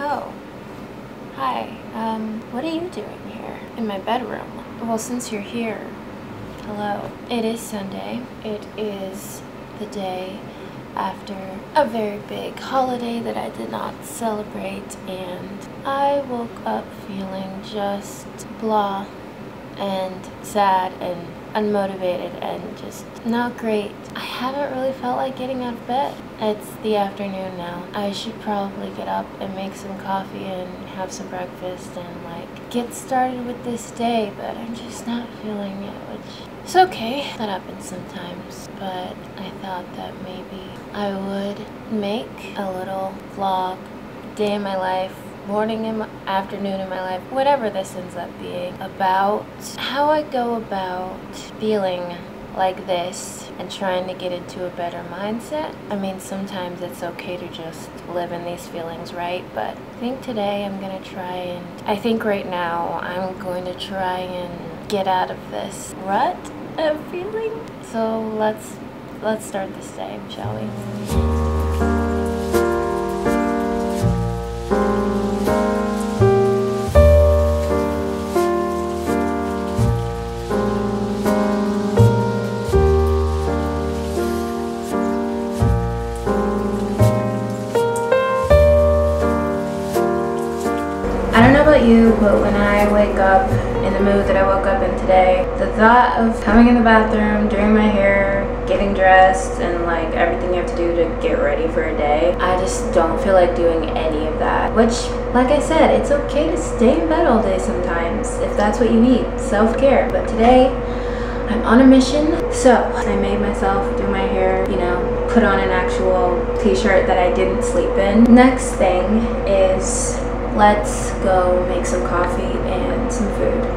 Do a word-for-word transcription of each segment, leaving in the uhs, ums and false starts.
Oh, hi. Um, what are you doing here in my bedroom? Well, since you're here, hello. It is Sunday. It is the day after a very big holiday that I did not celebrate, and I woke up feeling just blah and sad and unmotivated and just not great. I haven't really felt like getting out of bed. It's the afternoon now. I should probably get up and make some coffee and have some breakfast and like get started with this day, but I'm just not feeling it, which it's okay. That happens sometimes, but I thought that maybe I would make a little vlog, day in my life, morning and afternoon in my life, whatever this ends up being, about how I go about feeling like this and trying to get into a better mindset. I mean, sometimes it's okay to just live in these feelings, right? But I think today I'm gonna try and, I think right now I'm going to try and get out of this rut of feeling. So let's, let's start this day, shall we? You, but when I wake up in the mood that I woke up in today, the thought of coming in the bathroom, doing my hair, getting dressed, and like everything you have to do to get ready for a day, I just don't feel like doing any of that. Which, like I said, it's okay to stay in bed all day sometimes if that's what you need, self-care. But today, I'm on a mission, so I made myself do my hair, you know, put on an actual t-shirt that I didn't sleep in. Next thing is let's go make some coffee and some food.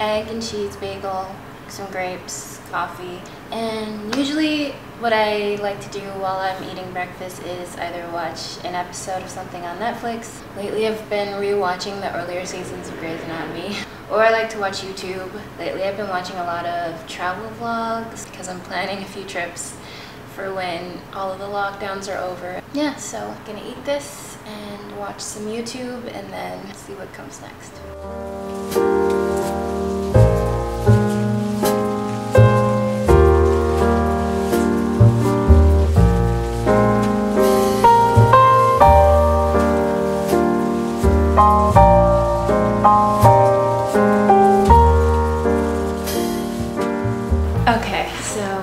Egg and cheese bagel, some grapes, coffee, and usually what I like to do while I'm eating breakfast is either watch an episode of something on Netflix. Lately I've been re-watching the earlier seasons of Grey's Anatomy, or I like to watch YouTube. Lately I've been watching a lot of travel vlogs because I'm planning a few trips for when all of the lockdowns are over. Yeah, so I'm gonna eat this and watch some YouTube and then see what comes next.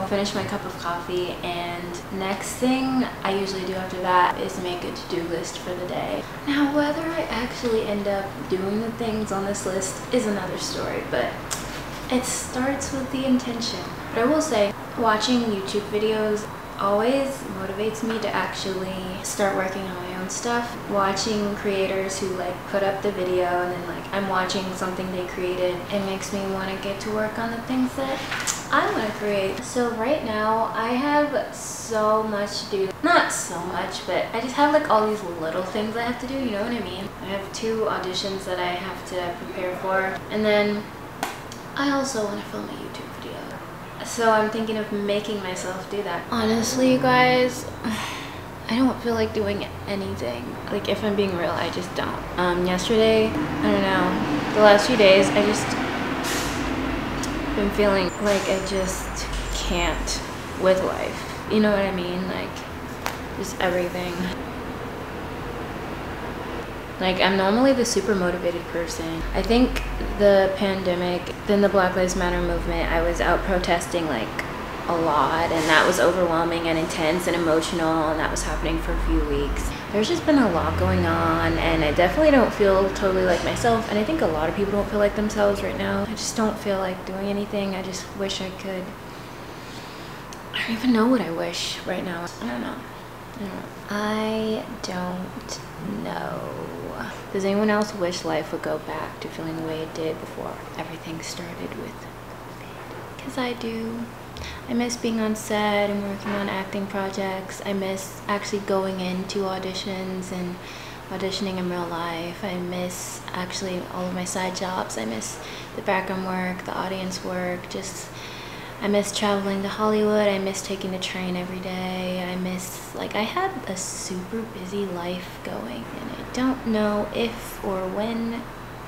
Finish my cup of coffee, and next thing I usually do after that is make a to-do list for the day. Now whether I actually end up doing the things on this list is another story, but it starts with the intention. But I will say, watching YouTube videos always motivates me to actually start working on my own stuff. Watching creators who like put up the video and then like I'm watching something they created, it makes me want to get to work on the things that I want to create. So right now I have so much to do. Not so much, but I just have like all these little things I have to do, you know what I mean? I have two auditions that I have to prepare for, and then I also want to film a YouTube video. So I'm thinking of making myself do that. Honestly, you guys, I don't feel like doing anything. Like if I'm being real, I just don't. Um, yesterday, I don't know, the last few days, I just been feeling like I just can't with life. You know what I mean? Like, just everything. Like, I'm normally the super motivated person. I think the pandemic, then the Black Lives Matter movement, I was out protesting like a lot, and that was overwhelming and intense and emotional, and that was happening for a few weeks. There's just been a lot going on, and I definitely don't feel totally like myself, and I think a lot of people don't feel like themselves right now. I just don't feel like doing anything. I just wish I could. I don't even know what I wish right now. I don't know. I don't know. Does anyone else wish life would go back to feeling the way it did before everything started with COVID? Because I do. I miss being on set and working on acting projects. I miss actually going into auditions and auditioning in real life. I miss actually all of my side jobs. I miss the background work, the audience work, just I miss traveling to Hollywood. I miss taking the train every day. I miss, like, I had a super busy life going, and I don't know if or when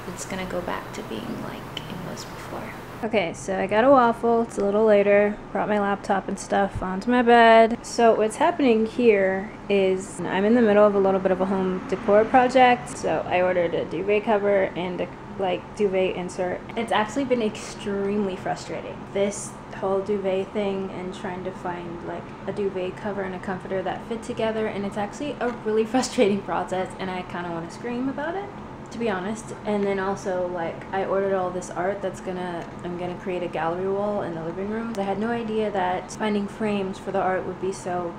it's gonna go back to being like it was before. Okay, so I got a waffle. It's a little later. Brought my laptop and stuff onto my bed. So what's happening here is I'm in the middle of a little bit of a home decor project. So I ordered a duvet cover and a like duvet insert. It's actually been extremely frustrating. This whole duvet thing and trying to find like a duvet cover and a comforter that fit together, and it's actually a really frustrating process, and I kind of want to scream about it, to be honest. And then also, like, I ordered all this art that's gonna, I'm gonna create a gallery wall in the living room. I had no idea that finding frames for the art would be so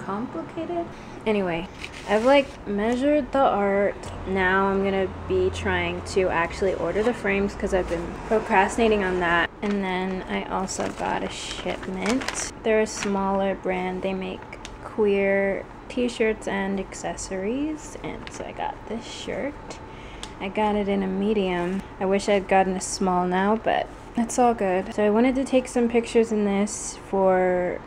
complicated. Anyway, I've like measured the art. Now I'm gonna be trying to actually order the frames because I've been procrastinating on that. And then I also got a shipment. They're a smaller brand. They make queer t-shirts and accessories, and so I got this shirt. I got it in a medium. I wish I'd gotten a small now, but that's all good. So I wanted to take some pictures in this for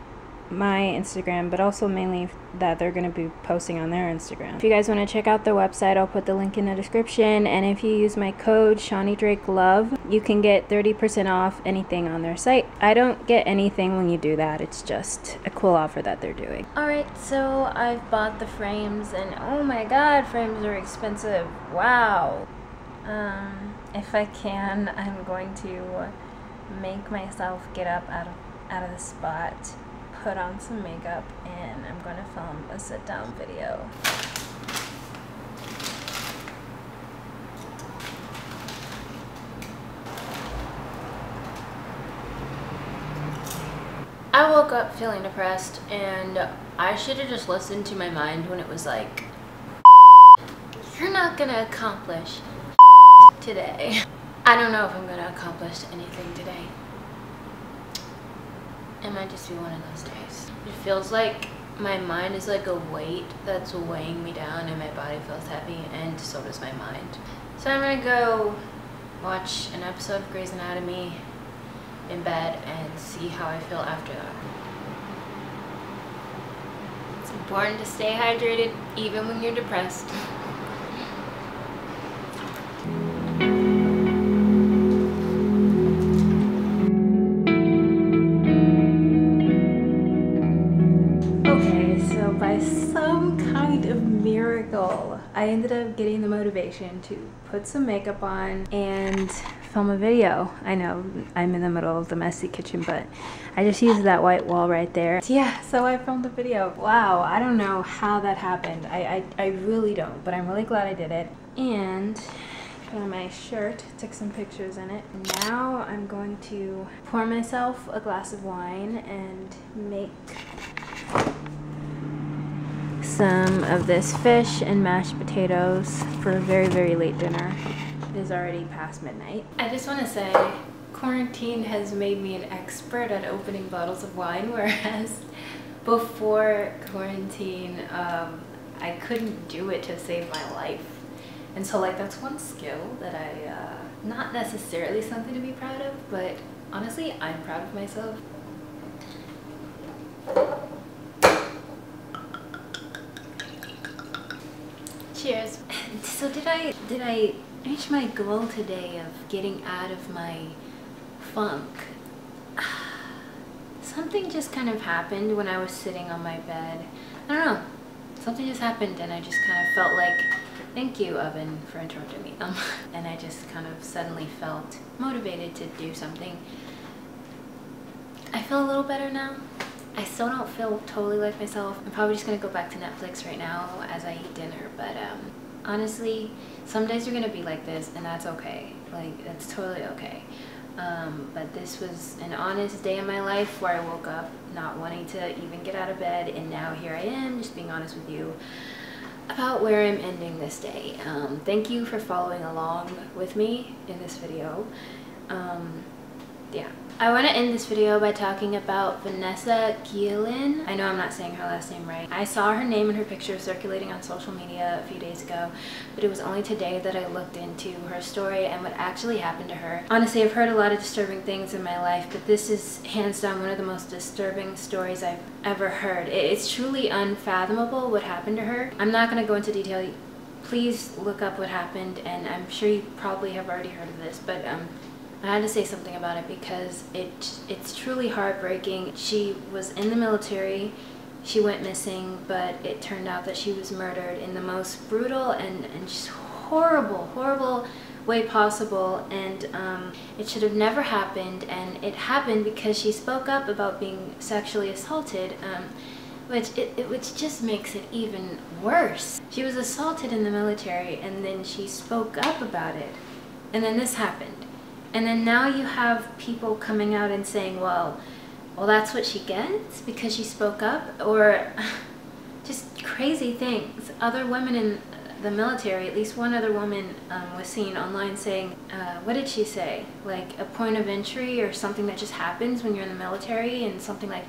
my Instagram, but also mainly that they're going to be posting on their Instagram. If you guys want to check out their website, I'll put the link in the description, and if you use my code Shani Drake Love, you can get thirty percent off anything on their site. I don't get anything when you do that. It's just a cool offer that they're doing. Alright, so I've bought the frames, and oh my god, frames are expensive. Wow. Um, if I can, I'm going to make myself get up out of, out of the spot, put on some makeup, and I'm gonna film a sit down video. I woke up feeling depressed, and I should have just listened to my mind when it was like, you're not gonna accomplish today. I don't know if I'm gonna accomplish anything today. It might just be one of those days. It feels like my mind is like a weight that's weighing me down, and my body feels heavy, and so does my mind. So I'm gonna go watch an episode of Grey's Anatomy in bed and see how I feel after that. It's important to stay hydrated even when you're depressed. I ended up getting the motivation to put some makeup on and film a video. I know I'm in the middle of the messy kitchen, but I just used that white wall right there. Yeah, so I filmed the video. Wow, I don't know how that happened. I, I, I really don't, but I'm really glad I did it. And put on my shirt, took some pictures in it. Now I'm going to pour myself a glass of wine and make some of this fish and mashed potatoes for a very, very late dinner. It is already past midnight. I just want to say, quarantine has made me an expert at opening bottles of wine, whereas before quarantine, um, I couldn't do it to save my life. And so, like, that's one skill that I, uh, not necessarily something to be proud of, but honestly, I'm proud of myself. Cheers. So did I did I reach my goal today of getting out of my funk? Something just kind of happened when I was sitting on my bed. I don't know. Something just happened, and I just kind of felt like, thank you, oven, for interrupting me. Um, and I just kind of suddenly felt motivated to do something I feel a little better now. I still don't feel totally like myself. I'm probably just gonna go back to Netflix right now as I eat dinner, but um, honestly, some days you're gonna be like this, and that's okay. Like, that's totally okay. Um, but this was an honest day in my life where I woke up not wanting to even get out of bed, and now here I am just being honest with you about where I'm ending this day. Um, thank you for following along with me in this video. Um, yeah. I want to end this video by talking about Vanessa Guillen. I know I'm not saying her last name right. I saw her name and her picture circulating on social media a few days ago, but it was only today that I looked into her story and what actually happened to her. Honestly, I've heard a lot of disturbing things in my life, but this is hands down one of the most disturbing stories I've ever heard. It's truly unfathomable what happened to her. I'm not going to go into detail. Please look up what happened, and I'm sure you probably have already heard of this, but um. I had to say something about it because it it's truly heartbreaking. She was in the military, she went missing, but it turned out that she was murdered in the most brutal and, and just horrible, horrible way possible, and um, it should have never happened, and it happened because she spoke up about being sexually assaulted, um, which, it, it, which just makes it even worse. She was assaulted in the military, and then she spoke up about it, and then this happened. And then now you have people coming out and saying, well, well, that's what she gets because she spoke up, or just crazy things. Other women in the military, at least one other woman um, was seen online saying, uh, what did she say? Like a point of entry or something that just happens when you're in the military, and something like,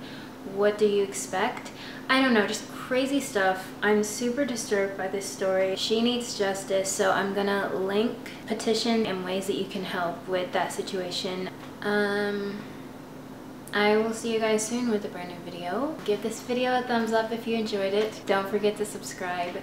what do you expect? I don't know, just crazy stuff. I'm super disturbed by this story. She needs justice, so I'm gonna link petition and ways that you can help with that situation. Um, I will see you guys soon with a brand new video. Give this video a thumbs up if you enjoyed it. Don't forget to subscribe.